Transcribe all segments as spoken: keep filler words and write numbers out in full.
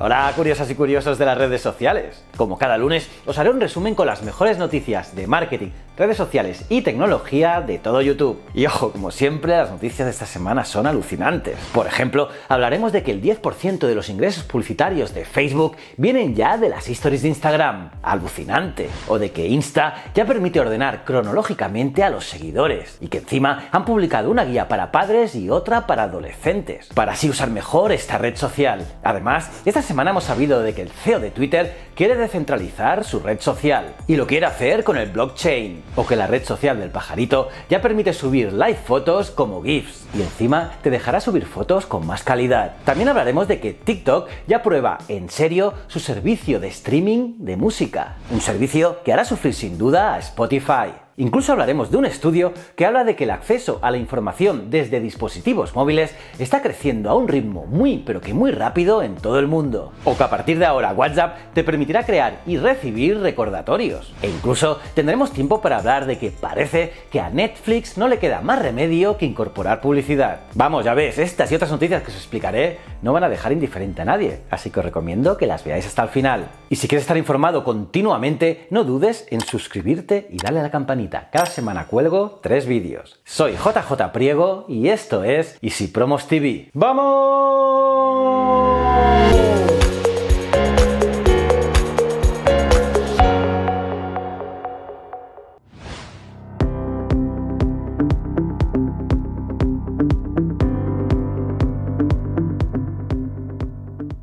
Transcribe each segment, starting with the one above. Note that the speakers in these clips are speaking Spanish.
Hola curiosas y curiosos de las redes sociales. Como cada lunes, os haré un resumen con las mejores noticias de marketing, redes sociales y tecnología de todo YouTube. Y ojo, como siempre, las noticias de esta semana son alucinantes. Por ejemplo, hablaremos de que el diez por ciento de los ingresos publicitarios de Facebook vienen ya de las stories de Instagram. Alucinante. O de que Insta ya permite ordenar cronológicamente a los seguidores. Y que encima han publicado una guía para padres y otra para adolescentes, para así usar mejor esta red social. Además, esta Esta semana hemos sabido de que el C E O de Twitter quiere descentralizar su red social y lo quiere hacer con el blockchain, o que la red social del pajarito ya permite subir live fotos como GIFs y encima te dejará subir fotos con más calidad. También hablaremos de que TikTok ya prueba en serio su servicio de streaming de música, un servicio que hará sufrir sin duda a Spotify. Incluso hablaremos de un estudio que habla de que el acceso a la información desde dispositivos móviles está creciendo a un ritmo muy pero que muy rápido en todo el mundo. O que a partir de ahora WhatsApp te permitirá crear y recibir recordatorios. E incluso tendremos tiempo para hablar de que parece que a Netflix no le queda más remedio que incorporar publicidad. Vamos, ya ves, estas y otras noticias que os explicaré no van a dejar indiferente a nadie, así que os recomiendo que las veáis hasta el final. Y si quieres estar informado continuamente, no dudes en suscribirte y darle a la campanita. Cada semana cuelgo tres vídeos. Soy J J Priego y esto es Easypromos T V. ¡Vamos!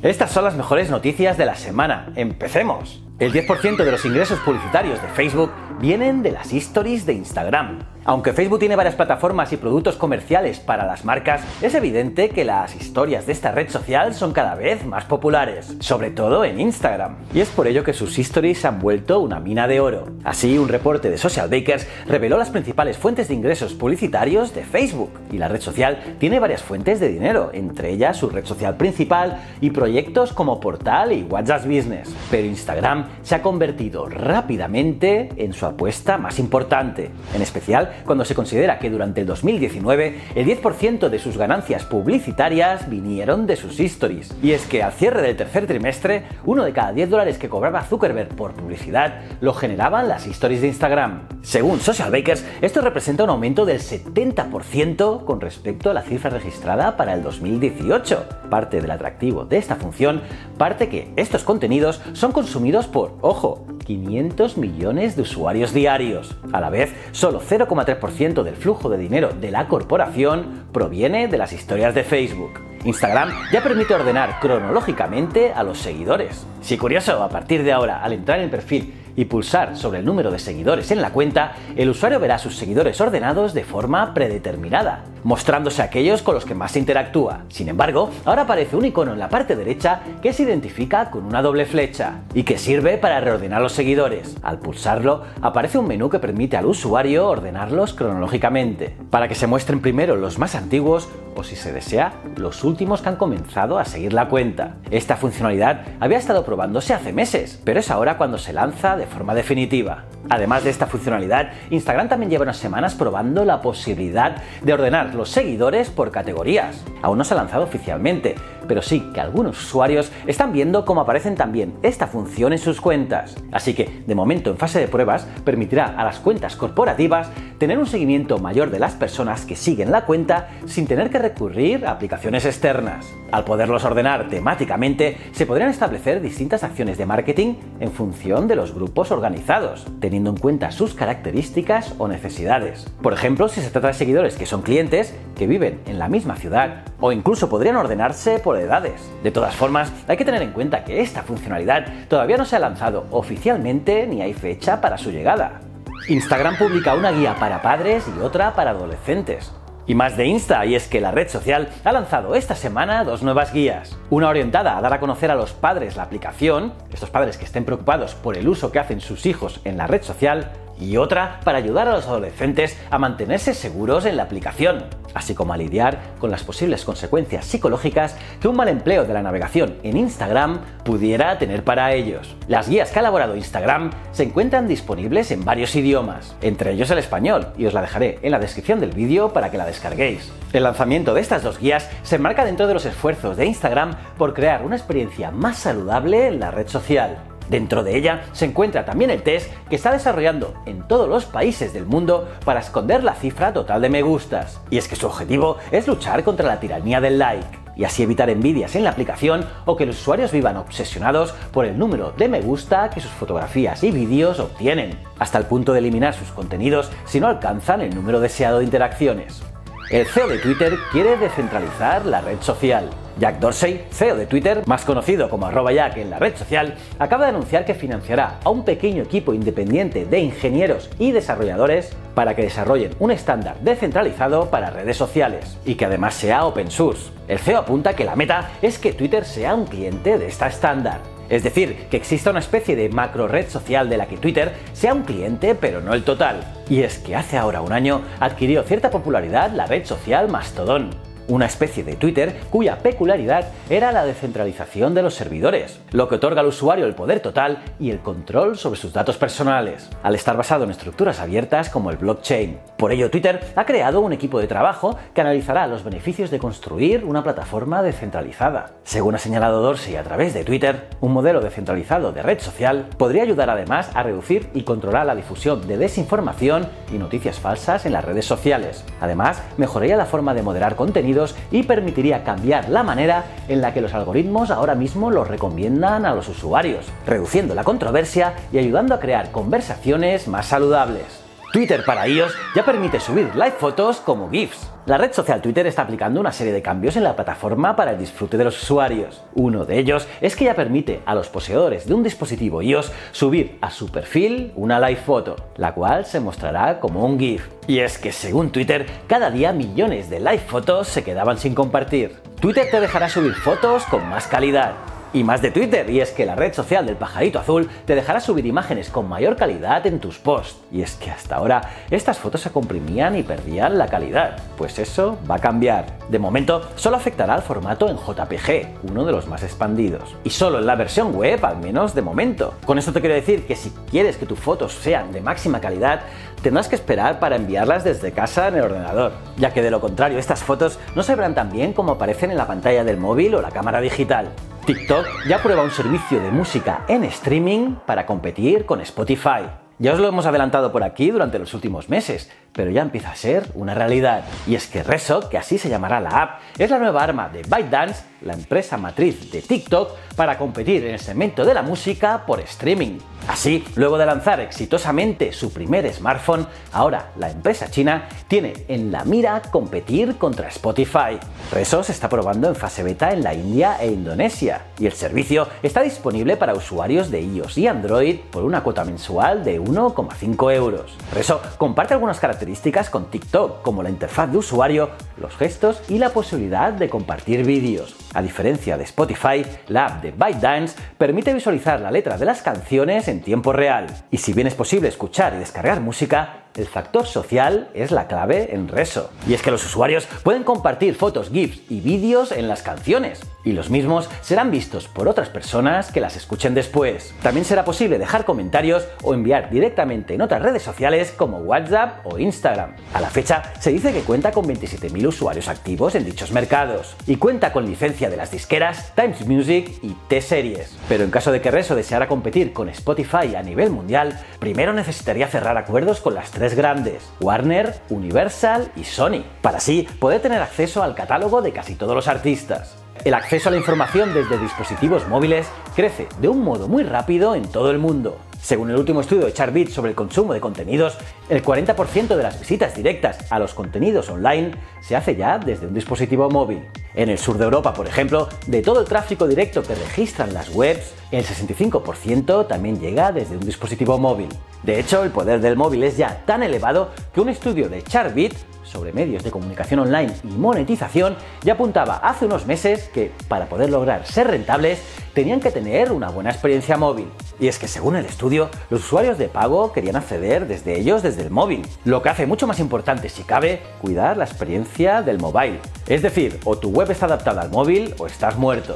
Estas son las mejores noticias de la semana. ¡Empecemos! El diez por ciento de los ingresos publicitarios de Facebook vienen de las stories de Instagram. Aunque Facebook tiene varias plataformas y productos comerciales para las marcas, es evidente que las historias de esta red social son cada vez más populares, sobre todo en Instagram. Y es por ello que sus stories se han vuelto una mina de oro. Así, un reporte de Social Bakers reveló las principales fuentes de ingresos publicitarios de Facebook. Y la red social tiene varias fuentes de dinero, entre ellas su red social principal y proyectos como Portal y WhatsApp Business. Pero Instagram se ha convertido rápidamente en su apuesta más importante, en especial cuando se considera que durante el dos mil diecinueve el diez por ciento de sus ganancias publicitarias vinieron de sus stories. Y es que al cierre del tercer trimestre, uno de cada diez dólares que cobraba Zuckerberg por publicidad lo generaban las stories de Instagram. Según Social Bakers, esto representa un aumento del setenta por ciento con respecto a la cifra registrada para el dos mil dieciocho. Parte del atractivo de esta función parte que estos contenidos son consumidos por, ojo, quinientos millones de usuarios diarios. A la vez, solo cero coma tres por ciento del flujo de dinero de la corporación proviene de las historias de Facebook. Instagram ya permite ordenar cronológicamente a los seguidores. Sí, curioso, a partir de ahora, al entrar en el perfil y pulsar sobre el número de seguidores en la cuenta, el usuario verá sus seguidores ordenados de forma predeterminada, mostrándose aquellos con los que más se interactúa. Sin embargo, ahora aparece un icono en la parte derecha que se identifica con una doble flecha y que sirve para reordenar los seguidores. Al pulsarlo, aparece un menú que permite al usuario ordenarlos cronológicamente, para que se muestren primero los más antiguos o, si se desea, los últimos que han comenzado a seguir la cuenta. Esta funcionalidad había estado probándose hace meses, pero es ahora cuando se lanza de forma definitiva. Además de esta funcionalidad, Instagram también lleva unas semanas probando la posibilidad de ordenar los seguidores por categorías. Aún no se ha lanzado oficialmente, pero sí que algunos usuarios están viendo cómo aparecen también esta función en sus cuentas. Así que, de momento en fase de pruebas, permitirá a las cuentas corporativas tener un seguimiento mayor de las personas que siguen la cuenta sin tener que recurrir a aplicaciones externas. Al poderlos ordenar temáticamente, se podrían establecer distintas acciones de marketing en función de los grupos organizados, teniendo en cuenta sus características o necesidades. Por ejemplo, si se trata de seguidores que son clientes, que viven en la misma ciudad, o incluso podrían ordenarse por edades. De todas formas, hay que tener en cuenta que esta funcionalidad todavía no se ha lanzado oficialmente ni hay fecha para su llegada. Instagram publica una guía para padres y otra para adolescentes. Y más de Insta, y es que la red social ha lanzado esta semana dos nuevas guías. Una orientada a dar a conocer a los padres la aplicación, estos padres que estén preocupados por el uso que hacen sus hijos en la red social, y otra para ayudar a los adolescentes a mantenerse seguros en la aplicación, así como a lidiar con las posibles consecuencias psicológicas que un mal empleo de la navegación en Instagram pudiera tener para ellos. Las guías que ha elaborado Instagram se encuentran disponibles en varios idiomas, entre ellos el español, y os la dejaré en la descripción del vídeo para que la descarguéis. El lanzamiento de estas dos guías se enmarca dentro de los esfuerzos de Instagram por crear una experiencia más saludable en la red social. Dentro de ella se encuentra también el test que está desarrollando en todos los países del mundo para esconder la cifra total de me gustas. Y es que su objetivo es luchar contra la tiranía del like, y así evitar envidias en la aplicación o que los usuarios vivan obsesionados por el número de me gusta que sus fotografías y vídeos obtienen, hasta el punto de eliminar sus contenidos si no alcanzan el número deseado de interacciones. El C E O de Twitter quiere descentralizar la red social. Jack Dorsey, C E O de Twitter, más conocido como arroba Jack en la red social, acaba de anunciar que financiará a un pequeño equipo independiente de ingenieros y desarrolladores para que desarrollen un estándar descentralizado para redes sociales y que además sea open source. El C E O apunta que la meta es que Twitter sea un cliente de este estándar. Es decir, que exista una especie de macro red social de la que Twitter sea un cliente, pero no el total. Y es que hace ahora un año adquirió cierta popularidad la red social Mastodon, una especie de Twitter cuya peculiaridad era la descentralización de los servidores, lo que otorga al usuario el poder total y el control sobre sus datos personales, al estar basado en estructuras abiertas como el blockchain. Por ello, Twitter ha creado un equipo de trabajo que analizará los beneficios de construir una plataforma descentralizada. Según ha señalado Dorsey a través de Twitter, un modelo descentralizado de red social podría ayudar además a reducir y controlar la difusión de desinformación y noticias falsas en las redes sociales. Además, mejoraría la forma de moderar contenidos y permitiría cambiar la manera en la que los algoritmos ahora mismo los recomiendan a los usuarios, reduciendo la controversia y ayudando a crear conversaciones más saludables. Twitter para iOS ya permite subir live fotos como GIFs. La red social Twitter está aplicando una serie de cambios en la plataforma para el disfrute de los usuarios. Uno de ellos es que ya permite a los poseedores de un dispositivo iOS subir a su perfil una live foto, la cual se mostrará como un GIF. Y es que según Twitter, cada día millones de live fotos se quedaban sin compartir. Twitter te dejará subir fotos con más calidad. Y más de Twitter, y es que la red social del pajarito azul te dejará subir imágenes con mayor calidad en tus posts. Y es que hasta ahora estas fotos se comprimían y perdían la calidad. Pues eso va a cambiar. De momento solo afectará al formato en J P G, uno de los más expandidos. Y solo en la versión web, al menos de momento. Con esto te quiero decir que si quieres que tus fotos sean de máxima calidad, tendrás que esperar para enviarlas desde casa en el ordenador, ya que de lo contrario estas fotos no se verán tan bien como aparecen en la pantalla del móvil o la cámara digital. TikTok ya prueba un servicio de música en streaming para competir con Spotify. Ya os lo hemos adelantado por aquí durante los últimos meses, pero ya empieza a ser una realidad. Y es que Resso, que así se llamará la app, es la nueva arma de ByteDance, la empresa matriz de TikTok, para competir en el segmento de la música por streaming. Así, luego de lanzar exitosamente su primer smartphone, ahora la empresa china tiene en la mira competir contra Spotify. Resso se está probando en fase beta en la India e Indonesia, y el servicio está disponible para usuarios de iOS y Android por una cuota mensual de uno coma cinco euros. Resso comparte algunas características con TikTok, como la interfaz de usuario, los gestos y la posibilidad de compartir vídeos. A diferencia de Spotify, la app de ByteDance permite visualizar la letra de las canciones en tiempo real. Y si bien es posible escuchar y descargar música, el factor social es la clave en Resso. Y es que los usuarios pueden compartir fotos, GIFs y vídeos en las canciones, y los mismos serán vistos por otras personas que las escuchen después. También será posible dejar comentarios o enviar directamente en otras redes sociales como WhatsApp o Instagram. A la fecha se dice que cuenta con veintisiete mil usuarios activos en dichos mercados, y cuenta con licencia de las disqueras Times Music y T-Series. Pero en caso de que Resso deseara competir con Spotify a nivel mundial, primero necesitaría cerrar acuerdos con las tres grandes, Warner, Universal y Sony, para así poder tener acceso al catálogo de casi todos los artistas. El acceso a la información desde dispositivos móviles crece de un modo muy rápido en todo el mundo. Según el último estudio de Chartbeat sobre el consumo de contenidos, el cuarenta por ciento de las visitas directas a los contenidos online se hace ya desde un dispositivo móvil. En el sur de Europa, por ejemplo, de todo el tráfico directo que registran las webs, el sesenta y cinco por ciento también llega desde un dispositivo móvil. De hecho, el poder del móvil es ya tan elevado que un estudio de Chartbeat sobre medios de comunicación online y monetización ya apuntaba hace unos meses que, para poder lograr ser rentables, tenían que tener una buena experiencia móvil. Y es que según el estudio, los usuarios de pago querían acceder desde ellos desde el móvil, lo que hace mucho más importante, si cabe, cuidar la experiencia del mobile. Es decir, o tu web está adaptada al móvil o estás muerto.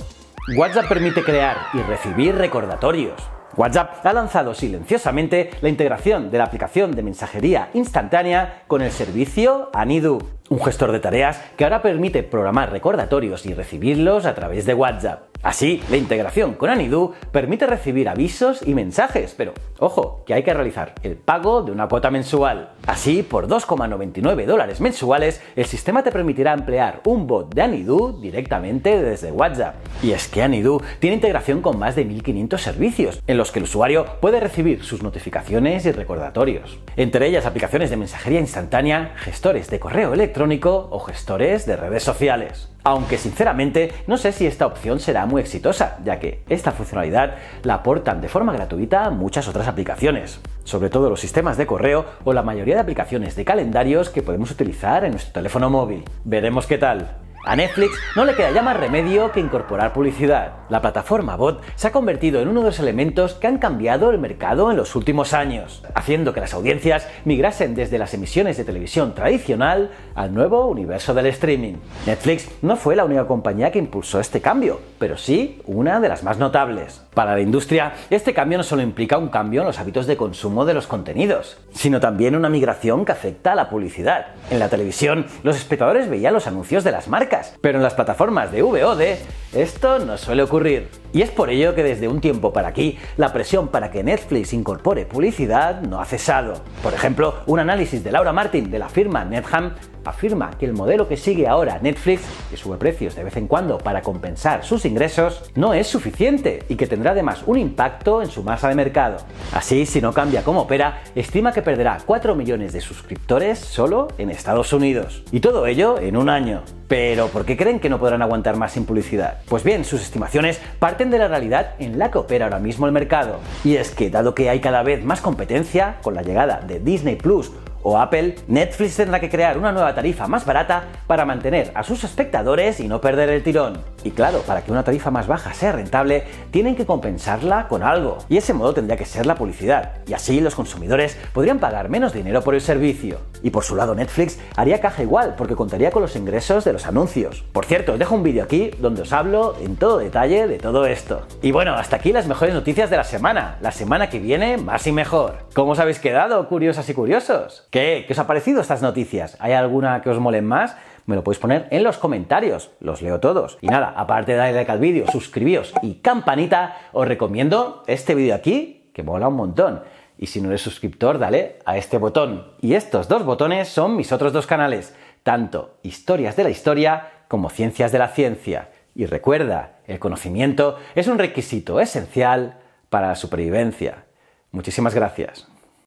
WhatsApp permite crear y recibir recordatorios. WhatsApp ha lanzado silenciosamente la integración de la aplicación de mensajería instantánea con el servicio Any.do, un gestor de tareas que ahora permite programar recordatorios y recibirlos a través de WhatsApp. Así, la integración con Any.do permite recibir avisos y mensajes, pero ojo, que hay que realizar el pago de una cuota mensual. Así, por dos coma noventa y nueve dólares mensuales, el sistema te permitirá emplear un bot de Any.do directamente desde WhatsApp. Y es que Any.do tiene integración con más de mil quinientos servicios, en los que el usuario puede recibir sus notificaciones y recordatorios. Entre ellas, aplicaciones de mensajería instantánea, gestores de correo electrónico o gestores de redes sociales. Aunque sinceramente no sé si esta opción será muy exitosa, ya que esta funcionalidad la aportan de forma gratuita muchas otras aplicaciones, sobre todo los sistemas de correo o la mayoría de aplicaciones de calendarios que podemos utilizar en nuestro teléfono móvil. Veremos qué tal. A Netflix no le queda ya más remedio que incorporar publicidad. La plataforma bot se ha convertido en uno de los elementos que han cambiado el mercado en los últimos años, haciendo que las audiencias migrasen desde las emisiones de televisión tradicional al nuevo universo del streaming. Netflix no fue la única compañía que impulsó este cambio, pero sí una de las más notables. Para la industria, este cambio no solo implica un cambio en los hábitos de consumo de los contenidos, sino también una migración que afecta a la publicidad. En la televisión, los espectadores veían los anuncios de las marcas, pero en las plataformas de V O D esto no suele ocurrir. Y es por ello que desde un tiempo para aquí la presión para que Netflix incorpore publicidad no ha cesado. Por ejemplo, un análisis de Laura Martin de la firma Netham afirma que el modelo que sigue ahora Netflix, que sube precios de vez en cuando para compensar sus ingresos, no es suficiente y que tendrá además un impacto en su masa de mercado. Así, si no cambia cómo opera, estima que perderá cuatro millones de suscriptores solo en Estados Unidos. Y todo ello en un año. Pero ¿por qué creen que no podrán aguantar más sin publicidad? Pues bien, sus estimaciones parten de la realidad en la que opera ahora mismo el mercado. Y es que, dado que hay cada vez más competencia, con la llegada de Disney Plus o Apple, Netflix tendrá que crear una nueva tarifa más barata para mantener a sus espectadores y no perder el tirón. Y claro, para que una tarifa más baja sea rentable, tienen que compensarla con algo, y ese modo tendría que ser la publicidad, y así los consumidores podrían pagar menos dinero por el servicio. Y por su lado Netflix haría caja igual, porque contaría con los ingresos de los anuncios. Por cierto, os dejo un vídeo aquí donde os hablo en todo detalle de todo esto. Y bueno, hasta aquí las mejores noticias de la semana. La semana que viene, más y mejor. ¿Cómo os habéis quedado, curiosas y curiosos? ¿Qué? ¿Qué os ha parecido estas noticias? ¿Hay alguna que os mole más? Me lo podéis poner en los comentarios, los leo todos. Y nada, aparte de darle like al vídeo, suscribíos y campanita, os recomiendo este vídeo aquí, que mola un montón. Y si no eres suscriptor, dale a este botón. Y estos dos botones son mis otros dos canales, tanto Historias de la Historia como Ciencias de la Ciencia. Y recuerda, el conocimiento es un requisito esencial para la supervivencia. Muchísimas gracias.